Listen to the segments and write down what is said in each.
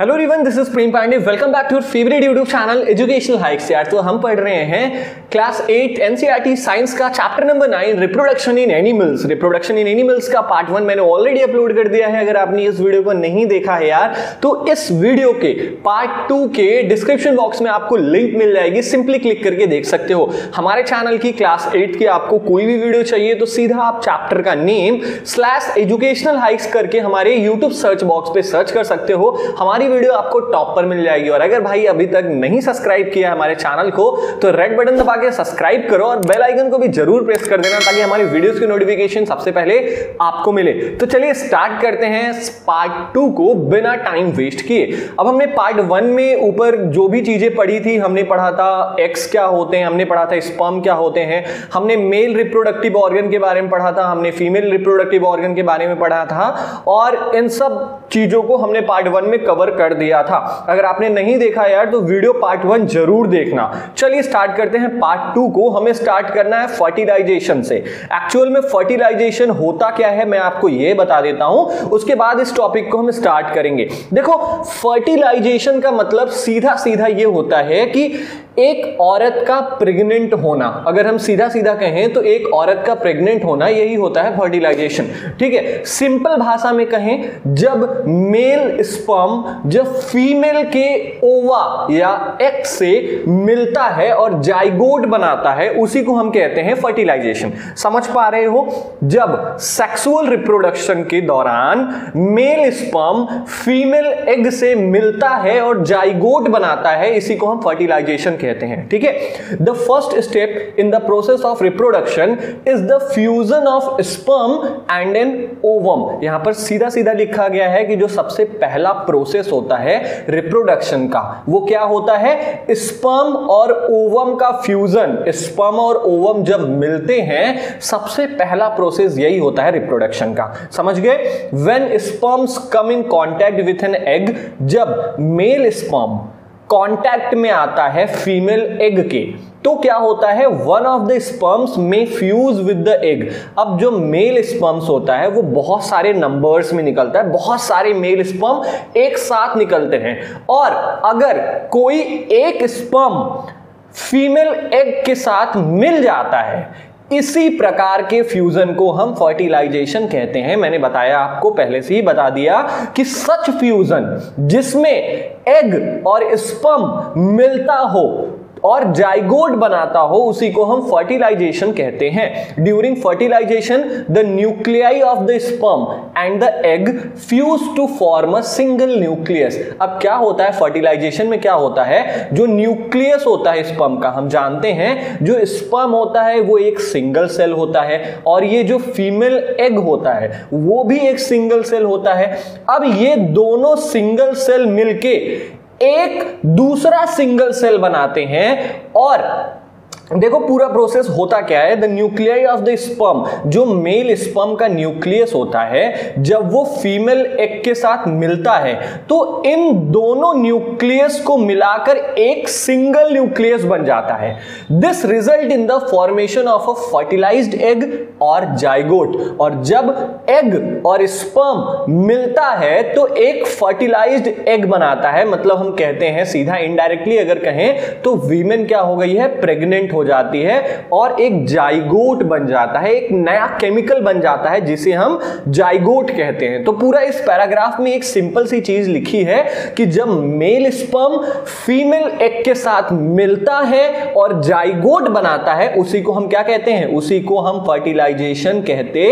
Hello everyone, this is Prem Pandey. Welcome back to your favourite YouTube channel educational hikes. यार तो हम पढ़ रहे हैं क्लास 8 एनसीईआरटी साइंस का chapter number 9 reproduction in animals का पार्ट 1 मैंने ऑलरेडी अपलोड कर दिया है। अगर आपने इस वीडियो को नहीं देखा है यार तो इस वीडियो के पार्ट 2 के डिस्क्रिप्शन बॉक्स में आपको लिंक मिल जाएगी, सिंपली क्लिक करके देख सकते हो। हमारे चैनल की क्लास 8 की आपको कोई भी वीडियो चाहिए तो सीधा आप चैप्टर का नेम /educational haix करके हमारे यूट्यूब सर्च बॉक्स पे सर्च कर सकते हो, हमारी वीडियो आपको टॉप पर मिल जाएगी। और अगर भाई अभी तक नहीं सब्सक्राइब किया है हमारे चैनल को तो रेड बटन दबा के सब्सक्राइब करो और बेल आइकन को भी जरूर प्रेस कर देना ताकि हमारी वीडियोस की नोटिफिकेशन सबसे पहले आपको मिले। तो चलिए स्टार्ट करते हैं पार्ट 2 को बिना टाइम वेस्ट किए। अब हमने पार्ट 1 में ऊपर जो भी चीजें पढ़ी थी, हमने पढ़ा था एग्स क्या होते हैं, हमने पढ़ा था स्पर्म क्या होते हैं, हमने मेल रिप्रोडक्टिव ऑर्गन के बारे में पढ़ा था, हमने फीमेल रिप्रोडक्टिव ऑर्गन के बारे में पढ़ा था और इन सब चीजों को हमने पार्ट 1 में कवर कर दिया था। अगर आपने नहीं देखा यार तो वीडियो पार्ट 1 जरूर देखना। चलिए स्टार्ट करते हैं पार्ट 2 को। हमें स्टार्ट करना है फर्टिलाइजेशन से। एक्चुअल में फर्टिलाइजेशन होता क्या है मैं आपको ये बता देता हूं, उसके बाद इस टॉपिक को हम स्टार्ट करेंगे। देखो, फर्टिलाइजेशन का मतलब सीधा सीधा ये होता है कि एक औरत का प्रेग्नेंट होना, अगर हम सीधा सीधा कहें तो एक औरत का प्रेग्नेंट होना यही होता है फर्टिलाइजेशन। ठीक है, सिंपल भाषा में कहें जब मेल स्पर्म जब फीमेल के ओवा या एग से मिलता है और जाइगोट बनाता है उसी को हम कहते हैं फर्टिलाइजेशन। समझ पा रहे हो? जब सेक्सुअल रिप्रोडक्शन के दौरान मेल स्पर्म फीमेल एग से मिलता है और जाइगोट बनाता है इसी को हम फर्टिलाइजेशन कहते हैं। ठीक है, the first step in the process of reproduction is the fusion of sperm and an ovum. यहां पर सीधा सीधा लिखा गया है कि जो सबसे पहला प्रोसेस होता है रिप्रोडक्शन का वो क्या होता है? स्पर्म और ओवम का फ्यूजन। स्पर्म और ओवम जब मिलते हैं सबसे पहला प्रोसेस यही होता है रिप्रोडक्शन का। समझ गए? When sperms come in contact with an egg, जब मेल स्पर्म कॉन्टैक्ट में आता है फीमेल एग के तो क्या होता है? वन ऑफ द स्पर्म्स में फ्यूज विद द एग। अब जो मेल स्पर्म्स होता है वो बहुत सारे नंबर्स में निकलता है, बहुत सारे मेल स्पर्म एक साथ निकलते हैं और अगर कोई एक स्पर्म फीमेल एग के साथ मिल जाता है इसी प्रकार के फ्यूजन को हम फर्टिलाइजेशन कहते हैं। मैंने बताया, आपको पहले से ही बता दिया कि सच फ्यूजन जिसमें एग और स्पर्म मिलता हो और जाइगोट बनाता हो उसी को हम फर्टिलाइजेशन कहते हैं। During fertilisation the nuclei of the sperm and the egg fuse to form a single nucleus. अब क्या होता है फर्टिलाइजेशन में? क्या होता है जो न्यूक्लियस होता है स्पर्म का, हम जानते हैं जो स्पर्म होता है वो एक सिंगल सेल होता है और ये जो फीमेल एग होता है वो भी एक सिंगल सेल होता है। अब ये दोनों सिंगल सेल मिलके एक दूसरा सिंगल सेल बनाते हैं और देखो पूरा प्रोसेस होता क्या है। The nuclei of the sperm, जो मेल स्पर्म का न्यूक्लियस होता है जब वो फीमेल एग के साथ मिलता है तो इन दोनों न्यूक्लियस को मिलाकर एक सिंगल न्यूक्लियस बन जाता है। This result in the formation of a fertilised egg और जाइगोट। और जब एग और स्पर्म मिलता है तो एक फर्टिलाइज्ड एग बनाता है। मतलब हम कहते हैं सीधा, इनडायरेक्टली अगर कहें तो वीमेन क्या हो गई है? प्रेग्नेंट हो जाती है और एक जाइगोट बन जाता है, एक नया केमिकल बन जाता है जिसे हम जाइगोट कहते हैं। तो पूरा इस पैराग्राफ में एक सिंपल सी चीज लिखी है कि जब मेल स्पर्म फीमेल एग के साथ मिलता है और जाइगोट बनाता है उसी को हम क्या कहते हैं? उसी को हम फर्टिलाइजेशन कहते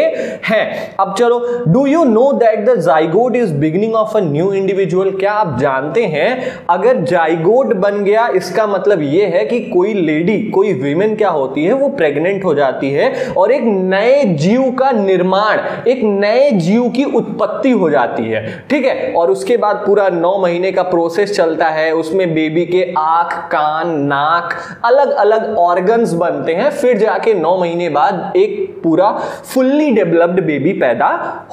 हैं। अब चलो, do you know that the zygote is beginning of a new individual. क्या आप जानते हैं अगर जाइगोट बन गया इसका मतलब यह है कि कोई लेडी, कोई वीमेन क्या होती है? वो प्रेग्नेंट हो जाती है और एक नए जीव का निर्माण, एक नए जीव की उत्पत्ति हो जाती है। ठीक है, और उसके बाद पूरा 9 महीने का प्रोसेस चलता है। उसमें बेबी के आंख, कान, नाक, अलग अलग ऑर्गन्स बनते हैं। फिर जाके 9 महीने बाद एक एक पूरा फुल्ली डेवलप्ड बेबी पैदा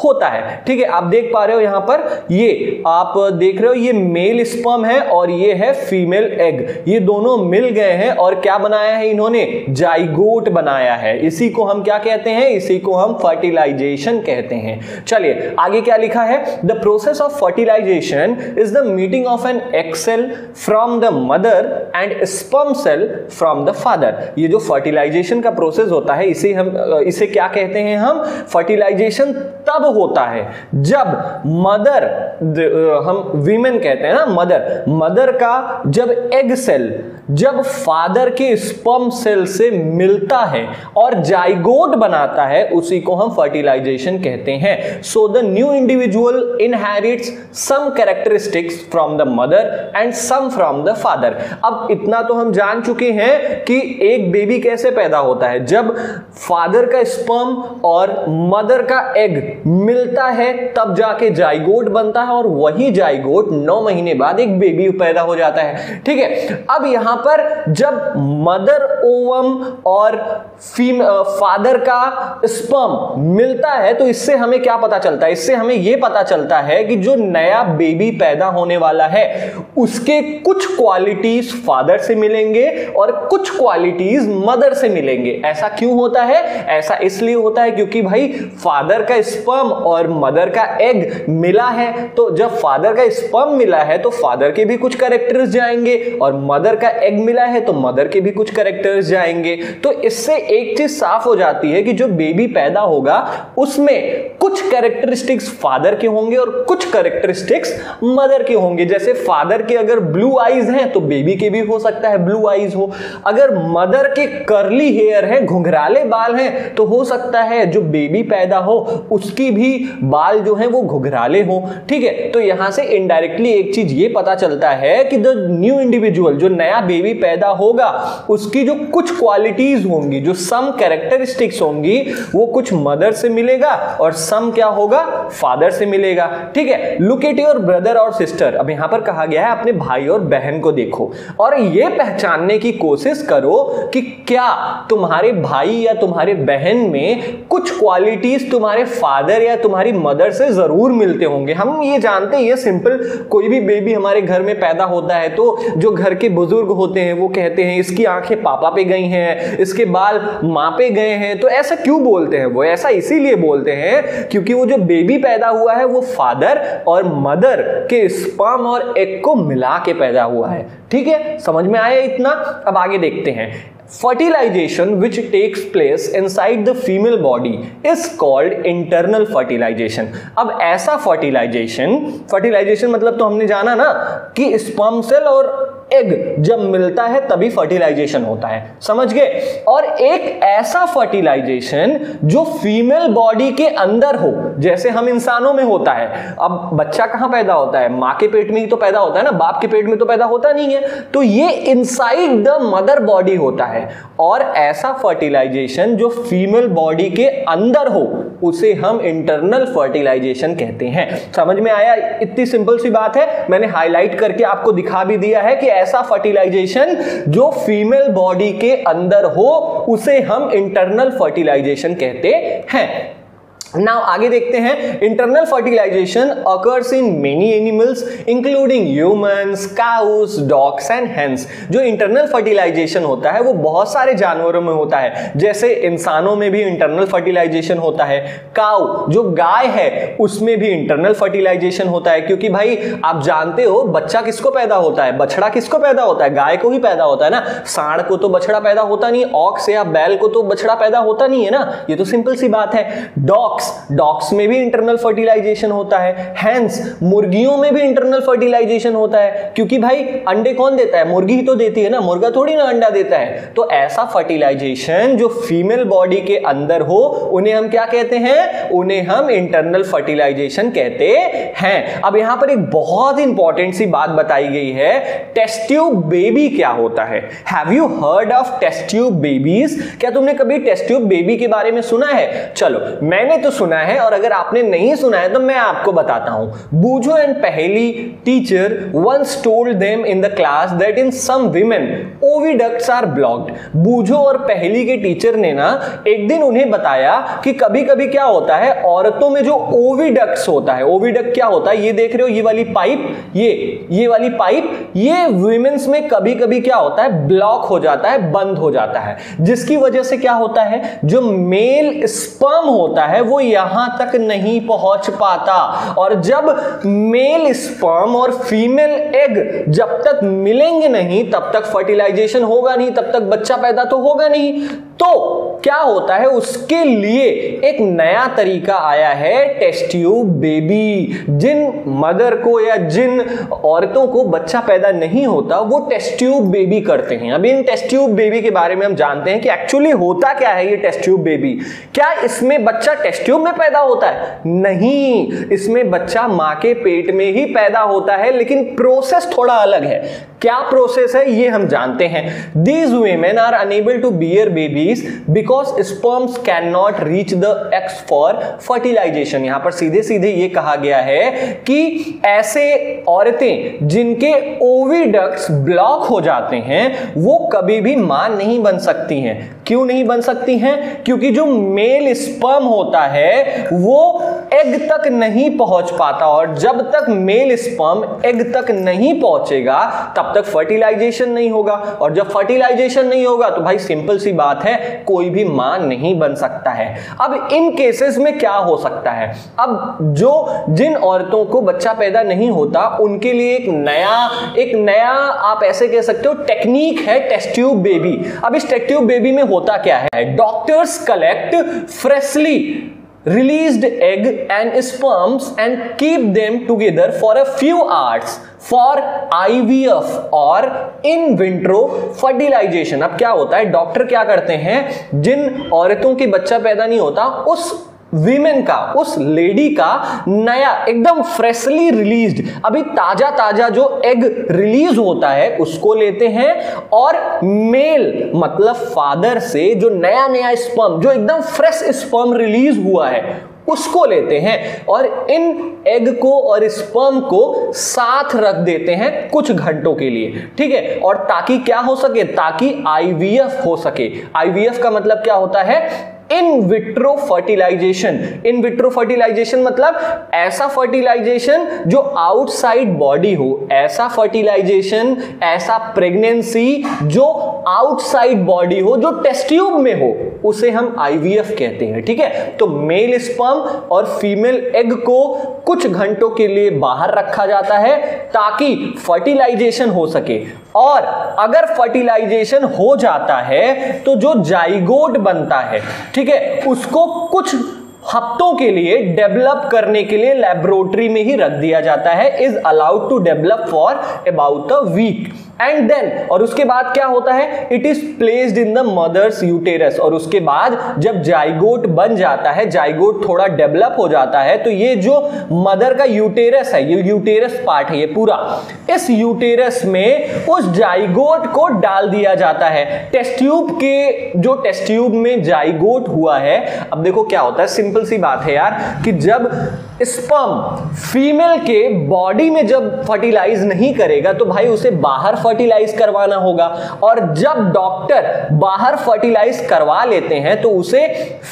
होता है। ठीक है, आप देख पा रहे हो यहाँ पर, ये आप देख रहे हो ये मेल स्पर्म है और ये है फीमेल एग, ये दोनों मिल गए हैं और क्या बनाया है इन्होंने, जाइगोट बनाया है। इसी को हम क्या कहते हैं, इसी को हम फर्टिलाइजेशन कहते हैं। चलिए आगे क्या लिखा है, the process of fertilisation is the meeting of an egg cell from the mother and sperm cell from the father. ये जो फर्टिलाइजेशन का प्रोसेस होता है इसे क्या कहते हैं हम, फर्टिलाइजेशन तब होता है जब मदर, हम वीमेन कहते हैं ना, मदर का जब एग सेल जब फादर के स्पर्म सेल से मिलता है और जाइगोट बनाता है, उसी को हम फर्टिलाइजेशन कहते हैं। So the new individual inherits some characteristics from the mother and some from the father. अब इतना तो हम जान चुके हैं कि एक बेबी कैसे पैदा होता है, जब फादर का स्पर्म और मदर का एग मिलता है तब जाके जाइगोट बनता है और वही जाइगोट 9 महीने बाद एक बेबी पैदा हो जाता है। ठीक है, अब यहां पर जब मदर ओवम और फादर का स्पर्म मिलता है तो इससे हमें क्या पता चलता है, इससे हमें यह पता चलता है कि जो नया बेबी पैदा होने वाला है उसके कुछ क्वालिटीज फादर से मिलेंगे और कुछ क्वालिटीज मदर से मिलेंगे। ऐसा क्यों होता है, ऐसा इसलिए होता है क्योंकि भाई फादर का स्पर्म और मदर का एग मिला है, तो जब फादर का स्पर्म मिला है तो फादर के भी कुछ कैरेक्टर्स जाएंगे और मदर का एग मिला है तो मदर के भी कुछ कैरेक्टर्स जाएंगे। तो इससे एक चीज साफ हो जाती है कि जो बेबी पैदा होगा उसमें कुछ कैरेक्टरिस्टिक्स फादर के होंगे और कुछ कैरेक्टरिस्टिक्स मदर के होंगे। जैसे फादर के अगर ब्लू आईज हैं तो बेबी के भी हो सकता है ब्लू आईज हो, अगर मदर के कर्ली हेयर है, घुंघराले बाल हैं, तो हो सकता है जो बेबी पैदा हो उसकी भी बाल जो है वो घुघराले हो। ठीक है, तो यहां से इनडायरेक्टली एक चीज ये पता चलता है कि द न्यू इंडिविजुअल, जो नया बेबी पैदा होगा, उसकी जो कुछ क्वालिटीज होंगी, जो सम कैरेक्टरिस्टिक्स होंगी, वो कुछ मदर से मिलेगा और सम क्या होगा, फादर से मिलेगा। ठीक है, लुक एट योर ब्रदर और सिस्टर। अब यहां पर कहा गया है अपने भाई और बहन को देखो और ये पहचानने की कोशिश करो कि क्या तुम्हारे भाई या तुम्हारे बहन में कुछ क्वालिटीज तुम्हारे फादर या तुम्हारी मदर से जरूर मिलते होंगे। हम ये जानते हैं, ये सिंपल, कोई भी बेबी हमारे घर में पैदा होता है तो जो घर के बुजुर्ग होते हैं वो कहते हैं इसकी आंखें पापा पे गई हैं, इसके बाल माँ पे गए हैं। तो ऐसा क्यों बोलते हैं वो, ऐसा इसीलिए बोलते हैं क्योंकि वो जो बेबी पैदा हुआ है वो फादर और मदर के स्पर्म और एग को मिला के पैदा हुआ है। ठीक है, समझ में आया इतना। अब आगे देखते हैं, fertilization which takes place inside the female body is called internal fertilization। अब ऐसा fertilization मतलब तो हमने जाना ना कि sperm cell और एग जब मिलता है तभी फर्टिलाइजेशन होता है, समझ गए। और एक ऐसा फर्टिलाइजेशन जो फीमेल बॉडी के अंदर हो, जैसे हम इंसानों में होता है। अब बच्चा कहां पैदा होता है, मां के पेट में ही तो पैदा होता है ना, बाप के पेट में तो पैदा होता नहीं है। तो ये इनसाइड द मदर बॉडी होता है और ऐसा फर्टिलाइजेशन जो फीमेल बॉडी के अंदर हो उसे हम इंटरनल फर्टिलाइजेशन कहते हैं। समझ में आया, इतनी सिंपल सी बात है। मैंने हाईलाइट करके आपको दिखा भी दिया है कि ऐसा फर्टिलाइजेशन जो फीमेल बॉडी के अंदर हो उसे हम इंटरनल फर्टिलाइजेशन कहते हैं। नाउ आगे देखते हैं, internal fertilisation occurs in many animals including humans, cows, dogs and hens. जो इंटरनल फर्टिलाइजेशन होता है वो बहुत सारे जानवरों में होता है, जैसे इंसानों में भी इंटरनल फर्टिलाइजेशन होता है, काऊ जो गाय है उसमें भी इंटरनल फर्टिलाइजेशन होता है। क्योंकि भाई आप जानते हो बच्चा किसको पैदा होता है, बछड़ा किसको पैदा होता है, गाय को ही पैदा होता है ना। सांड को तो बछड़ा पैदा होता नहीं, ऑक्स या बैल को तो बछड़ा पैदा होता नहीं है ना, ये तो सिंपल सी बात है। डॉग्स में भी इंटरनल फर्टिलाइजेशन होता है। हैंस, मुर्गियों में भी इंटरनल फर्टिलाइजेशन होता है, क्योंकि भाई अंडे कौन देता है, मुर्गी ही तो देती है ना, मुर्गा थोड़ी ना अंडा देता है। तो ऐसा फर्टिलाइजेशन जो फीमेल बॉडी के अंदर हो उन्हें हम क्या कहते हैं, उन्हें हम इंटरनल फर्टिलाइजेशन कहते हैं। अब यहां पर एक बहुत इंपॉर्टेंट सी बात बताई गई है, टेस्ट ट्यूब बेबी क्या होता है। Have you heard of test tube babies, क्या तुमने कभी टेस्ट ट्यूब बेबी के बारे में सुना है। चलो मैंने तो सुना है और अगर आपने नहीं सुना है तो मैं आपको बताता हूं। Boojho and Paheli teacher once told them in the class that in some women oviducts are blocked. Boojho और पहेली के टीचर ने ना एक दिन उन्हें बताया कि कभी कभी क्या होता है, औरतों में जो ओविडक्ट्स होता है, ओविडक्ट क्या होता है, ये देख रहे हो ये वाली पाइप, ये वाली पाइप, ये विमेन्स में कभी कभी क्या होता है ब्लॉक हो जाता है, बंद हो जाता है, जिसकी वजह से क्या होता है जो मेल स्पर्म होता है वो यहां तक नहीं पहुंच पाता। और जब मेल स्पर्म और फीमेल एग जब तक मिलेंगे नहीं तब तक फर्टिलाइजेशन होगा नहीं, तब तक बच्चा पैदा तो होगा नहीं। तो क्या होता है उसके लिए एक नया तरीका आया है टेस्ट ट्यूब बेबी। जिन मदर को या जिन औरतों को बच्चा पैदा नहीं होता वो टेस्ट ट्यूब बेबी करते हैं। अभी इन टेस्ट ट्यूब बेबी के बारे में हम जानते हैं कि एक्चुअली होता क्या है ये टेस्ट ट्यूब बेबी। क्या इसमें बच्चा टेस्ट ट्यूब में पैदा होता है? नहीं, इसमें बच्चा मां के पेट में ही पैदा होता है, लेकिन प्रोसेस थोड़ा अलग है। क्या प्रोसेस है ये हम जानते हैं। These women are unable to bear babies because sperms can not reach the eggs for fertilisation. यहां पर सीधे सीधे ये कहा गया है कि ऐसे औरतें जिनके ओविडक्ट्स ब्लॉक हो जाते हैं वो कभी भी मां नहीं बन सकती हैं। क्यों नहीं बन सकती हैं? क्योंकि जो मेल स्पर्म होता है वो एग तक नहीं पहुंच पाता, और जब तक मेल स्पर्म एग तक नहीं पहुंचेगा तब तक फर्टिलाइजेशन नहीं होगा, और जब फर्टिलाइजेशन नहीं होगा तो भाई सिंपल सी बात है कोई भी मां नहीं बन सकता है। अब इन केसेस में क्या हो सकता है? अब जो जिन औरतों को बच्चा पैदा नहीं होता उनके लिए एक नया आप ऐसे कह सकते हो टेक्निक है टेस्ट ट्यूब बेबी। अब इस टेस्ट ट्यूब बेबी में होता क्या है? Doctors collect freshly released egg and sperms and keep them together for a few hours for IVF or in vitro fertilization। अब क्या होता है, डॉक्टर क्या करते हैं, जिन औरतों के बच्चा पैदा नहीं होता उस वीमेन का, उस लेडी का नया एकदम फ्रेशली रिलीज्ड अभी ताजा ताजा जो एग रिलीज होता है उसको लेते हैं, और मेल मतलब फादर से जो नया नया स्पर्म, जो एकदम फ्रेश स्पर्म रिलीज हुआ है उसको लेते हैं, और इन एग को और स्पर्म को साथ रख देते हैं कुछ घंटों के लिए, ठीक है। और ताकि क्या हो सके, ताकि आईवीएफ हो सके। आईवीएफ का मतलब क्या होता है? In vitro fertilisation. In vitro fertilisation मतलब ऐसा फर्टिलाइजेशन जो आउटसाइड बॉडी हो, ऐसा फर्टिलाइजेशन, ऐसा प्रेगनेंसी जो आउटसाइड बॉडी हो, जो टेस्ट ट्यूब में हो, उसे हम आईवीएफ कहते हैं, ठीक है। तो मेल स्पर्म और फीमेल एग को कुछ घंटों के लिए बाहर रखा जाता है ताकि फर्टिलाइजेशन हो सके, और अगर फर्टिलाइजेशन हो जाता है तो जो जाइगोट बनता है, ठीक है, उसको कुछ हफ्तों के लिए डेवलप करने के लिए लैबोरेटरी में ही रख दिया जाता है। Is allowed to develop for about a week and then, और उसके बाद क्या होता है, it is placed in the mother's uterus. और उसके बाद जब जाइगोट बन जाता है, जाइगोट थोड़ा डेवलप हो जाता है, तो ये जो मदर का यूटेरस है, ये यूटेरस पार्ट है ये पूरा, इस यूटेरस में उस जाइगोट को डाल दिया जाता है। टेस्ट ट्यूब के, जो टेस्ट ट्यूब में जाइगोट हुआ है, अब देखो क्या होता है, सिंपल सी बात है यार कि जब स्पर्म फीमेल के बॉडी में जब फर्टिलाइज नहीं करेगा तो भाई उसे बाहर फर्टिलाइज करवाना होगा, और जब डॉक्टर बाहर फर्टिलाइज करवा लेते हैं तो उसे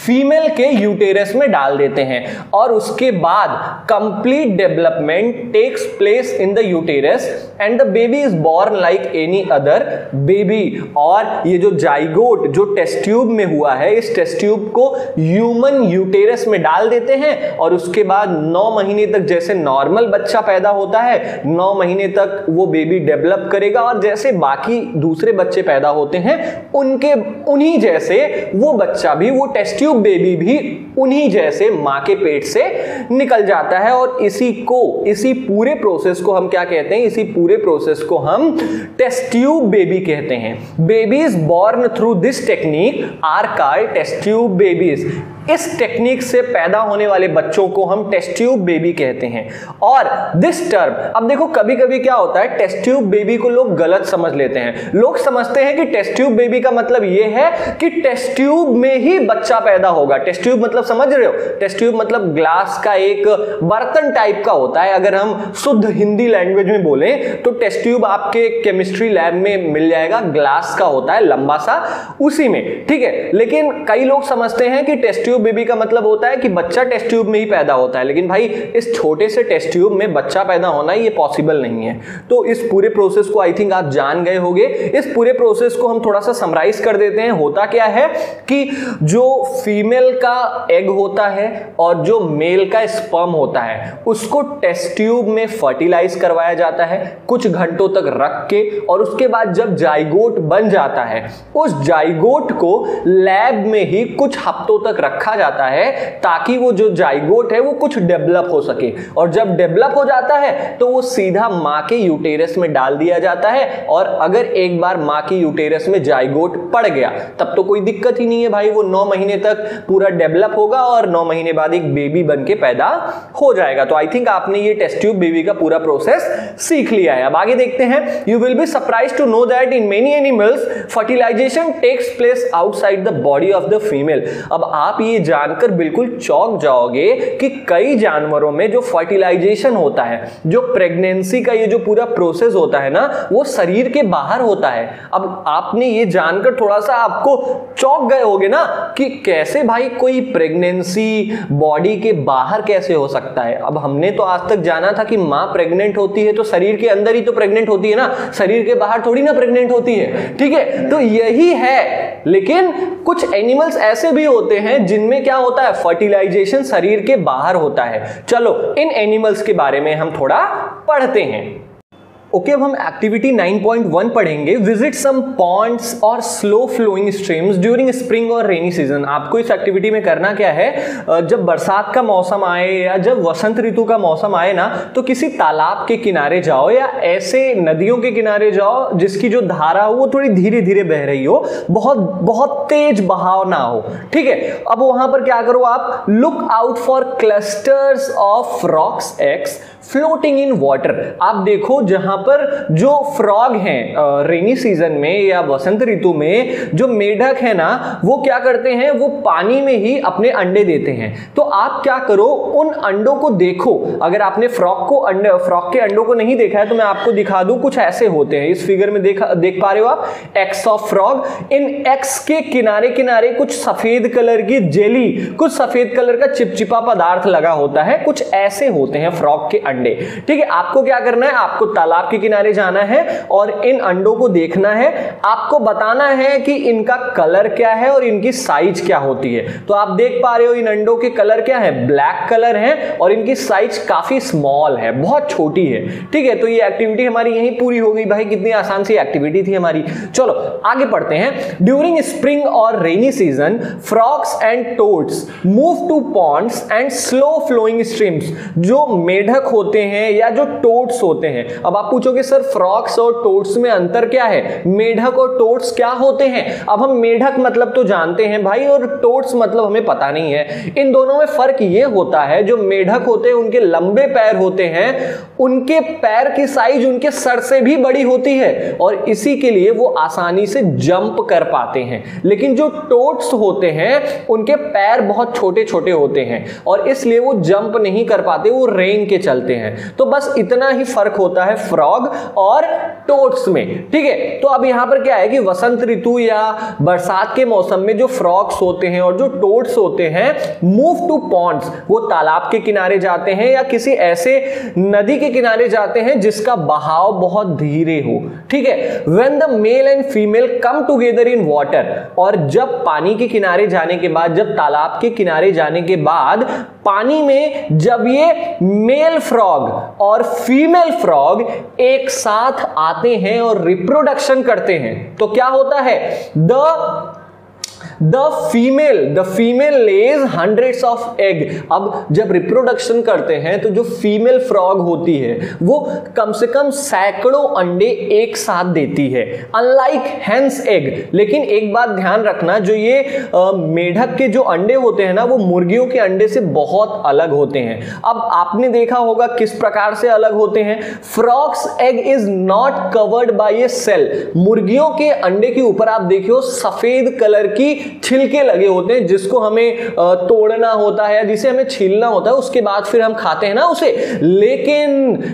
फीमेल के यूटेरस में डाल देते हैं, और उसके बाद complete development takes place in the uterus and the baby is born like any other baby. और ये जो जाइगोट जो टेस्ट ट्यूब में हुआ है, इस टेस्ट ट्यूब को ह्यूमन यूटेरस में डाल देते हैं, और उसके बाद 9 महीने तक जैसे नॉर्मल बच्चा पैदा होता है 9 महीने तक वो बेबी डेवलप करेगा, और जैसे बाकी दूसरे बच्चे पैदा होते हैं उनके उन्हीं जैसे वो बच्चा भी, वो टेस्ट ट्यूब बेबी भी उन्हीं जैसे मां के पेट से निकल जाता है। और इसी को, इसी पूरे प्रोसेस को हम क्या कहते हैं, इसी पूरे प्रोसेस को हम टेस्ट ट्यूब बेबी कहते हैं। Babies born through this technique are called test tube babies. इस टेक्निक से पैदा होने वाले बच्चों को हम टेस्ट ट्यूब बेबी कहते हैं। और दिस टर्म, अब देखो कभी कभी क्या होता है, टेस्ट ट्यूब बेबी को लोग गलत समझ लेते हैं। लोग समझते हैं कि टेस्ट ट्यूब बेबी का मतलब यह है कि टेस्ट ट्यूब में ही बच्चा पैदा होगा। टेस्ट ट्यूब मतलब समझ रहे हो, टेस्ट ट्यूब मतलब ग्लास का एक बर्तन टाइप का होता है। अगर हम शुद्ध हिंदी लैंग्वेज में बोले तो टेस्ट ट्यूब आपके केमिस्ट्री लैब में मिल जाएगा, ग्लास का होता है लंबा सा, उसी में, ठीक है। लेकिन कई लोग समझते हैं कि टेस्ट ट्यूब बेबी का मतलब होता है कि बच्चा टेस्ट ट्यूब में ही पैदा होता है, लेकिन भाई इस छोटे से टेस्ट ट्यूब में बच्चा पैदा होना ये पॉसिबल नहीं है। तो इस पूरे प्रोसेस को आई थिंक आप जान गए होंगे। इस पूरे प्रोसेस को हम थोड़ा सा समराइज कर देते हैं। होता क्या है कि जो फीमेल का एग होता है और जो मेल का स्पर्म होता है उसको टेस्ट ट्यूब में फर्टिलाइज करवाया जाता है कुछ घंटों तक रख के, और उसके बाद जब जाइगोट बन जाता है उस जाइगोट को लैब में ही कुछ हफ्तों तक रखा जाता है ताकि वो जो जाइगोट है वो कुछ डेवलप हो सके। और जब डेवलप हो जाता है तो वो सीधा माँ के यूटेरस में डाल दिया जाता है। और अगर एक बार माँ के यूटेरस में जाइगोट पड़ गया तब तो कोई दिक्कत ही नहीं है भाई, वो 9 महीने तक पूरा डेवलप होगा और 9 महीने बाद एक बेबी बन के पैदा हो जाएगा। तो आई थिंक आपने ये टेस्ट ट्यूब बेबी का पूरा प्रोसेस सीख लिया है। अब आगे देखते हैं। You will be surprised to know that in many animals fertilisation takes place outside the body of the female. अब आप ये जानकर बिल्कुल चौंक जाओगे कि कई जानवरों में जो फर्टिलाइजेशन होता है, जो प्रेगनेंसी का ये जो पूरा प्रोसेस होता है ना, वो शरीर के बाहर होता है। अब आपने ये जानकर थोड़ा सा आपको चौंक गए होगे ना कि कैसे भाई कोई प्रेगनेंसी बॉडी के बाहर कैसे हो सकता है। अब हमने तो आज तक जाना था कि माँ प्रेग्नेंट होती है तो शरीर के अंदर ही तो प्रेग्नेंट होती है ना, शरीर के बाहर थोड़ी ना प्रेग्नेंट होती है, ठीक है। तो यही है, लेकिन कुछ एनिमल्स ऐसे भी होते हैं जिनमें क्या होता है, फर्टिलाइजेशन शरीर के बाहर होता है। चलो इन एनिमल्स के बारे में हम थोड़ा पढ़ते हैं। ओके, अब हम एक्टिविटी 9.1 पढ़ेंगे। विजिट सम पॉन्ड्स और slow flowing streams during spring और रेनी सीजन। आपको इस एक्टिविटी में करना क्या है, जब बरसात का मौसम आए या जब वसंत ऋतु का मौसम आए ना, तो किसी तालाब के किनारे जाओ या ऐसे नदियों के किनारे जाओ जिसकी जो धारा हो वो थोड़ी धीरे धीरे बह रही हो, बहुत बहुत तेज बहाव ना हो, ठीक है। अब वहां पर क्या करो आप, look out for clusters of rocks eggs floating in water. आप देखो जहां पर जो फ्रॉग हैं रेनी सीजन में या वसंत ऋतु में जो मेढक है ना, वो क्या करते हैं, वो पानी में ही अपने अंडे देते हैं। तो आप क्या करो, उन अंडों को देखो। अगर आपने फ्रॉग के अंडों को नहीं देखा है तो मैं आपको दिखा दूं, कुछ ऐसे होते हैं। इस फिगर में देख पा रहे हो आप, एक्स ऑफ फ्रॉग। इन एक्स के किनारे किनारे कुछ सफेद कलर की जेली, कुछ सफेद कलर का चिपचिपा पदार्थ लगा होता है, कुछ ऐसे होते हैं फ्रॉग के अंडे, ठीक है। आपको क्या करना है, आपको तालाब के किनारे जाना है और इन अंडों को देखना है। आपको बताना है कि इनका कलर क्या है और इनकी साइज क्या होती है। तो आप देख पा रहे हो इन अंडों के कलर क्या है, ब्लैक कलर है, और इनकी साइज काफी स्मॉल है, बहुत छोटी है, ठीक है। तो ये एक्टिविटी हमारी यहीं पूरी हो गई भाई, कितनी आसान सी एक्टिविटी थी हमारी। चलो आगे पढ़ते हैं। ड्यूरिंग स्प्रिंग और rainy season frogs and toads move to ponds and slow flowing streams. जो मेढक होते हैं या जो टोड्स होते हैं, अब आप पूछोगे सर फ्रॉक्स और टोड्स में अंतर क्या है, मेढक और टोड्स क्या होते हैं। अब हम मेढक मतलब तो जानते हैं भाई, और टोड्स मतलब हमें पता नहीं है। इन दोनों में फर्क ये होता है, जो मेढक होते हैं उनके लंबे पैर होते हैं, उनके पैर की साइज उनके सर से भी बड़ी होती है और इसी के लिए वो आसानी से जंप कर पाते हैं। लेकिन जो टोड्स होते हैं उनके पैर बहुत छोटे छोटे होते हैं और इसलिए वो जंप नहीं कर पाते, वो रेंग के चलते हैं। तो बस इतना ही फर्क होता है फ्रॉग और टोड्स में, ठीक है। तो अब यहां पर क्या है कि वसंत ऋतु या बरसात के मौसम में जो फ्रॉग्स होते हैं और जो टोड्स होते हैं मूव टू पॉन्ड्स, वो तालाब के किनारे जाते हैं या किसी ऐसे नदी के किनारे जाते हैं जिसका बहाव बहुत धीरे हो, ठीक है। When the male and female come together in water, और जब पानी के किनारे जाने के बाद, जब तालाब के किनारे जाने के बाद पानी में जब ये मेल फ्रॉग और फीमेल फ्रॉग एक साथ आते हैं और रिप्रोडक्शन करते हैं तो क्या होता है, the the female lays hundreds of egg. अब जब रिप्रोडक्शन करते हैं तो जो फीमेल फ्रॉग होती है वो कम से कम सैकड़ों अंडे एक साथ देती है, अनलाइक हेंस एग। लेकिन एक बात ध्यान रखना, जो ये मेढक के जो अंडे होते हैं ना, वो मुर्गियों के अंडे से बहुत अलग होते हैं। अब आपने देखा होगा किस प्रकार से अलग होते हैं। Frog's egg is not covered by a shell. मुर्गियों के अंडे के ऊपर आप देखियो सफेद कलर की छिलके लगे होते हैं, जिसको हमें तोड़ना होता है, जिसे हमें छीलना होता है, उसके बाद फिर हम खाते हैं ना उसे। लेकिन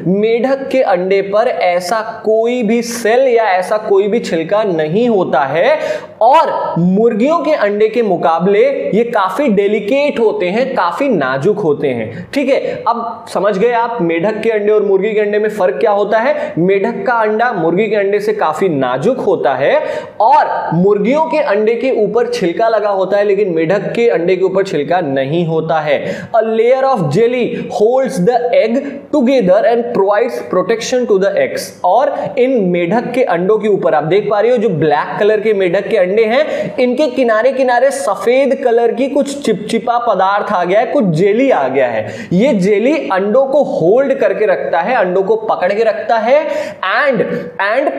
मेढक के अंडे पर ऐसा कोई भी सेल या ऐसा कोई भी छिलका नहीं होता है, और मुर्गियों के अंडे के मुकाबले ये काफी डेलिकेट होते हैं, काफी नाजुक होते हैं। ठीक है, अब समझ गए आप मेढक के अंडे और मुर्गी के अंडे में फर्क क्या होता है। मेढक का अंडा मुर्गी के अंडे से काफी नाजुक होता है, और मुर्गियों के अंडे के ऊपर छिलका लगा होता है, लेकिन मेढक के अंडे के ऊपर छिलका नहीं होता है। A layer of jelly holds the egg together and provides protection to the eggs. और इन मेढक के अंडों के ऊपर आप देख पा रहे हो, जो ब्लैक कलर के मेढक के अंडे हैं, इनके किनारे किनारे सफेद कलर की कुछ चिपचिपा पदार्थ आ गया है, कुछ जेली आ गया है। ये जेली अंडों को होल्ड करके रखता है, अंडों को पकड़ के रखता है, and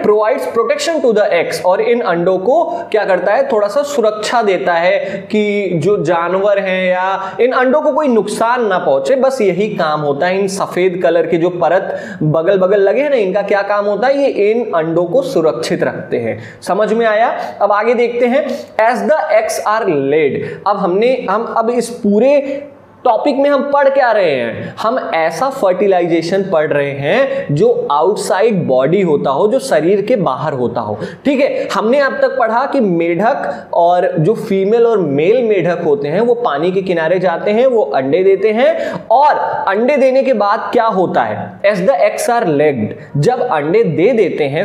provides protection to the eggs. और इन अंडों को क्या करता है, थोड़ा सा सुरक्षा देता है कि जो जानवर हैं या इन अंडों को कोई नुकसान ना पहुंचे, बस यही काम होता है। इन सफेद कलर के जो परत बगल बगल लगे हैं ना, इनका क्या काम होता है, ये इन अंडों को सुरक्षित रखते हैं। समझ में आया। अब आगे देखते हैं, as the eggs are laid. अब हम अब इस पूरे टॉपिक में हम पढ़ क्या रहे हैं, हम ऐसा फर्टिलाइजेशन पढ़ रहे हैं जो आउटसाइड बॉडी होता हो, जो शरीर के बाहर होता हो। ठीक है, हमने अब तक पढ़ा कि मेढक और जो फीमेल और मेल मेढक होते हैं वो पानी के किनारे जाते हैं, वो अंडे देते हैं, और अंडे देने के बाद क्या होता है, as the eggs are laid. जब अंडे दे देते हैं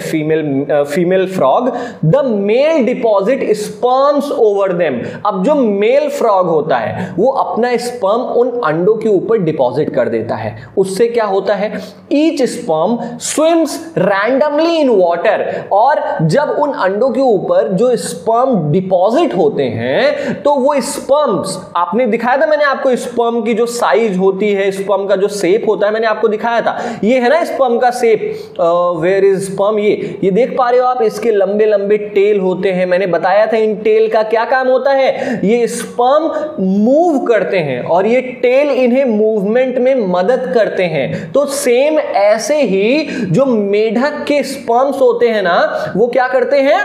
female frog, the male deposit sperms over them. अब जो मेल फ्रॉग होता है वो अपना स्पर्म उन अंडों के ऊपर डिपॉजिट कर देता है। उससे क्या होता है, each sperm swims randomly in water. और जब उन अंडों के ऊपर जो स्पर्म डिपॉजिट होते हैं, तो वो स्पर्म्स, आपने दिखाया था, मैंने आपको स्पर्म की जो साइज होती है, स्पर्म का जो शेप होता है, मैंने आपको दिखाया था, ये है ना स्पर्म का शेप, वेयर इज स्पर्म, ये देख पा रहे हो आप, इसके लंबे लंबे टेल होते हैं। मैंने बताया था इन टेल का क्या काम होता है, ये स्पर्म मूव करते हैं और ये टेल इन्हें मूवमेंट में मदद करते हैं। तो सेम ऐसे ही जो मेढक के स्पर्म्स होते हैं ना, वो क्या करते हैं,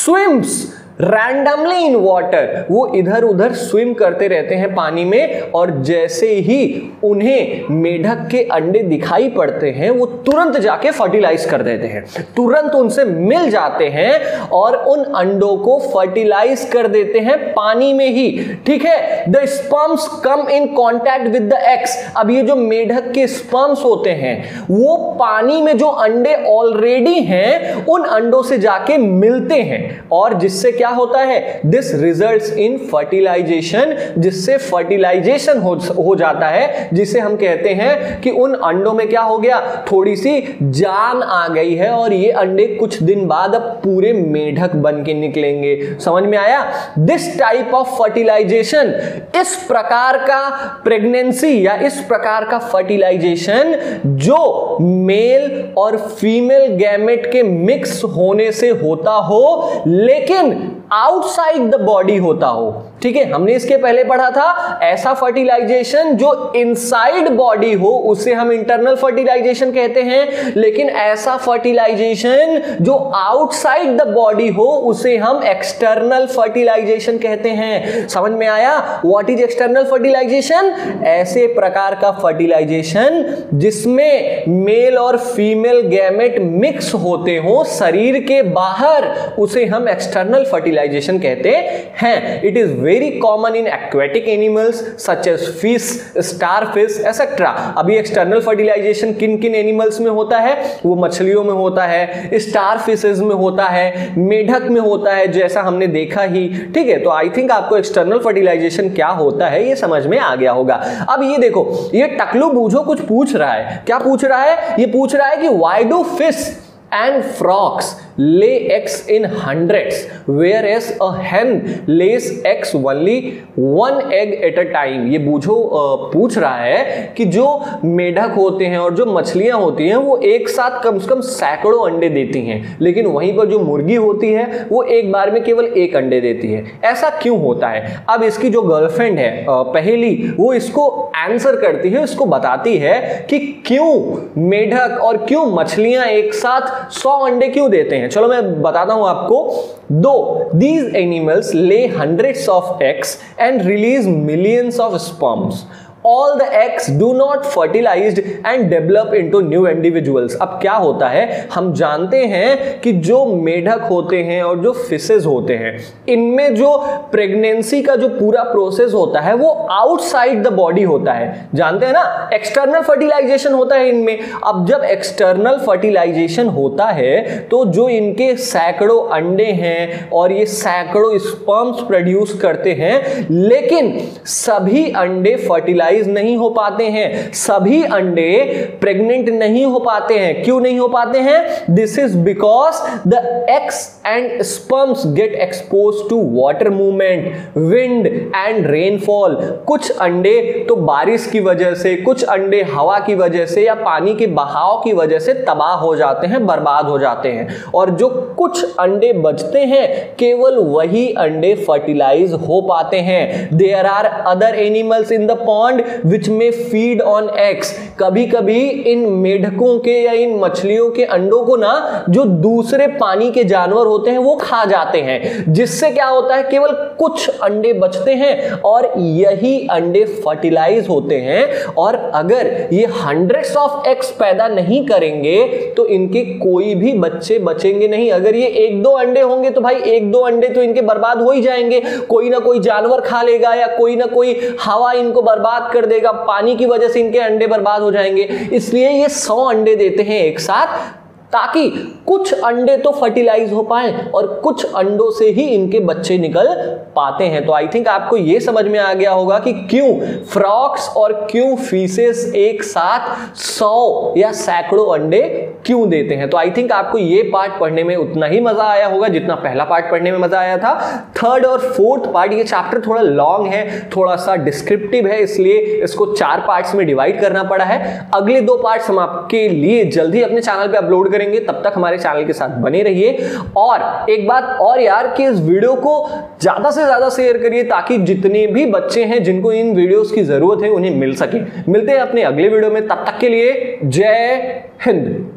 स्विम्स रैंडमली इन वाटर। वो इधर उधर स्विम करते रहते हैं पानी में, और जैसे ही उन्हें मेढक के अंडे दिखाई पड़ते हैं वो तुरंत जाके फर्टिलाइज कर देते हैं, तुरंत उनसे मिल जाते हैं और उन अंडों को फर्टिलाइज कर देते हैं पानी में ही। ठीक है, the sperms come in contact with the eggs. अब ये जो मेढक के स्पर्म्स होते हैं वो पानी में जो अंडे ऑलरेडी हैं उन अंडों से जाके मिलते हैं, और जिससे क्या होता है, दिस रिजल्ट्स इन फर्टिलाइजेशन, जिससे फर्टिलाइजेशन हो जाता है, जिसे हम कहते हैं कि उन अंडों में क्या हो गया, थोड़ी सी जान आ गई है, और ये अंडे कुछ दिन बाद अब पूरे मेढक बन के निकलेंगे। समझ में आया। दिस टाइप ऑफ फर्टिलाइजेशन, इस प्रकार का प्रेगनेंसी या इस प्रकार का फर्टिलाइजेशन जो मेल और फीमेल गैमेट के मिक्स होने से होता हो, लेकिन आउटसाइड द बॉडी होता हो। ठीक है, हमने इसके पहले पढ़ा था, ऐसा फर्टिलाइजेशन जो इनसाइड बॉडी हो उसे हम इंटरनल फर्टिलाइजेशन कहते हैं, लेकिन ऐसा फर्टिलाइजेशन जो आउटसाइड द बॉडी हो उसे हम एक्सटर्नल फर्टिलाइजेशन कहते हैं। समझ में आया। व्हाट इज एक्सटर्नल फर्टिलाइजेशन, ऐसे प्रकार का फर्टिलाइजेशन जिसमें मेल और फीमेल गैमेट मिक्स होते हो शरीर के बाहर, उसे हम एक्सटर्नल फर्टिलाइजेशन कहते हैं। It is very common in aquatic animals such as fish, starfish, etcetera. अभी एक्सटर्नल फर्टिलाइजेशन किन-किन एनिमल्स में होता है, वो मछलियों में होता है, स्टारफिशेस में होता है, मेढक में होता है, जैसा हमने देखा ही। ठीक है, तो आई थिंक आपको एक्सटर्नल फर्टिलाइजेशन क्या होता है ये समझ में आ गया होगा। अब ये देखो, ये टकलू बूझो कुछ पूछ रहा है। क्या पूछ रहा है, ये पूछ रहा है कि why do fish and frogs lay x in hundreds, whereas a hen lays eggs only one egg at a time। ये बूझो पूछ रहा है कि जो मेढक होते हैं और जो मछलियां होती हैं वो एक साथ कम से कम सैकड़ों अंडे देती हैं, लेकिन वहीं पर जो मुर्गी होती है वो एक बार में केवल एक अंडे देती है। ऐसा क्यों होता है? अब इसकी जो गर्लफ्रेंड है पहेली, वो इसको आंसर करती है, इसको बताती है कि क्यों मेढक और क्यों मछलियां एक साथ 100 अंडे क्यों देते हैं। चलो मैं बताता हूं आपको। Though these animals lay hundreds of eggs and release millions of sperms, All the eggs do not fertilized and develop into new individuals। अब क्या होता है, हम जानते हैं कि जो मेढक होते हैं और जो फिशेज होते हैं, इनमें जो प्रेगनेंसी का जो पूरा प्रोसेस होता है वो आउटसाइड द बॉडी होता है। जानते हैं ना, एक्सटर्नल फर्टिलाइजेशन होता है इनमें। अब जब एक्सटर्नल फर्टिलाइजेशन होता है तो जो इनके सैकड़ों अंडे हैं और ये सैकड़ों स्पर्म्स प्रोड्यूस करते हैं, लेकिन सभी अंडे फर्टिलाइज नहीं हो पाते हैं, सभी अंडे प्रेग्नेंट नहीं हो पाते हैं। क्यों नहीं हो पाते हैं? This is because the eggs and sperms get exposed to water movement, wind and rainfall. कुछ अंडे तो बारिश की वजह से, कुछ अंडे हवा की वजह से या पानी के बहाव की वजह से तबाह हो जाते हैं, बर्बाद हो जाते हैं, और जो कुछ अंडे बचते हैं केवल वही अंडे फर्टिलाइज हो पाते हैं। There are other animals in the pond which may feed on eggs। कभी-कभी इन मेढकों के या इन मछलियों के अंडों को ना जो दूसरे पानी के जानवर होते हैं वो खा जाते हैं, जिससे क्या होता है केवल कुछ अंडे बचते हैं और यही अंडे फर्टिलाइज होते हैं। और अगर ये hundreds of eggs पैदा नहीं करेंगे तो इनके कोई भी बच्चे बचेंगे नहीं। अगर ये एक दो अंडे होंगे तो भाई एक दो अंडे तो इनके बर्बाद हो ही जाएंगे, कोई ना कोई जानवर खा लेगा या कोई ना कोई हवा इनको बर्बाद कर देगा, पानी की वजह से इनके अंडे बर्बाद हो जाएंगे। इसलिए ये 100 अंडे देते हैं एक साथ, ताकि कुछ अंडे तो फर्टिलाइज हो पाए और कुछ अंडों से ही इनके बच्चे निकल पाते हैं। तो आई थिंक आपको ये समझ में आ गया होगा कि क्यों फ्रॉक्स और क्यों फिशेस एक साथ 100 या सैकड़ों अंडे क्यों देते हैं। तो आई थिंक आपको ये पार्ट पढ़ने में उतना ही मजा आया होगा जितना पहला पार्ट पढ़ने में मजा आया था। थर्ड और फोर्थ पार्ट, ये चैप्टर थोड़ा लॉन्ग है, थोड़ा सा डिस्क्रिप्टिव है, इसलिए इसको 4 पार्ट्स में डिवाइड करना पड़ा है। अगले 2 पार्ट्स हम आपके लिए जल्दी अपने चैनल पे अपलोड करेंगे, तब तक हमारे चैनल के साथ बने रहिए। और एक बात और यार, कि इस वीडियो को ज्यादा से ज्यादा शेयर करिए ताकि जितने भी बच्चे हैं जिनको इन वीडियोस की जरूरत है उन्हें मिल सके। मिलते हैं अपने अगले वीडियो में, तब तक के लिए जय हिंद।